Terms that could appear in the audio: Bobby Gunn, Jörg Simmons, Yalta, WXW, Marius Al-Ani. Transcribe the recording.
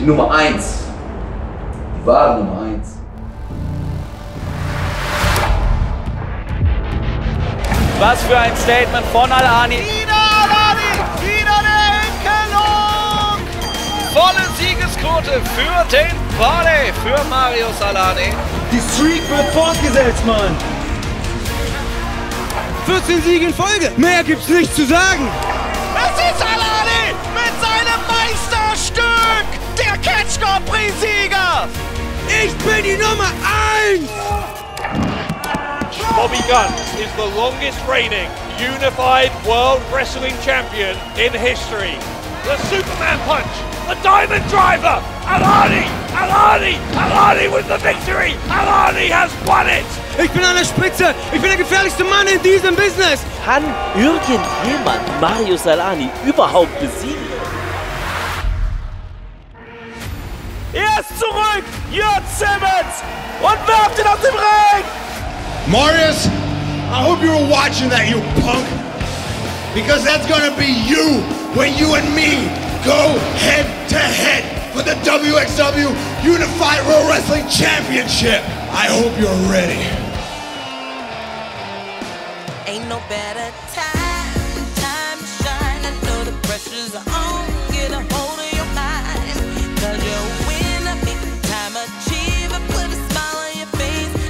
Die Nummer 1. Die wahre Nummer 1. Was für ein Statement von Al-Ani. Wieder eine Enkelung. Volle Siegesquote für den Volley, für Marius Al-Ani. Die Streak wird fortgesetzt, Mann. 14 Siege in Folge. Mehr gibt's nicht zu sagen. Es ist Al-Ani mit seinem Meisterstück. Der Catch Grand Prix-Sieger. Ich bin die Nummer 1. Bobby Gunn is the longest reigning unified world wrestling champion in history. The Superman punch, the Diamond Driver. Al-Ani, Al-Ani, Al-Ani with the victory. Al-Ani has won it. Ich bin an der Spitze. Ich bin der gefährlichste Mann in diesem Business. Kann irgendjemand Marius Al-Ani überhaupt besiegen? Er ist zurück, Jörg Simmons, und werft ihn auf den Ring. Marius, I hope you were watching that, you punk. Because that's gonna be you when you and me go head to head for the WXW Unified World Wrestling Championship. I hope you're ready. Ain't no better time.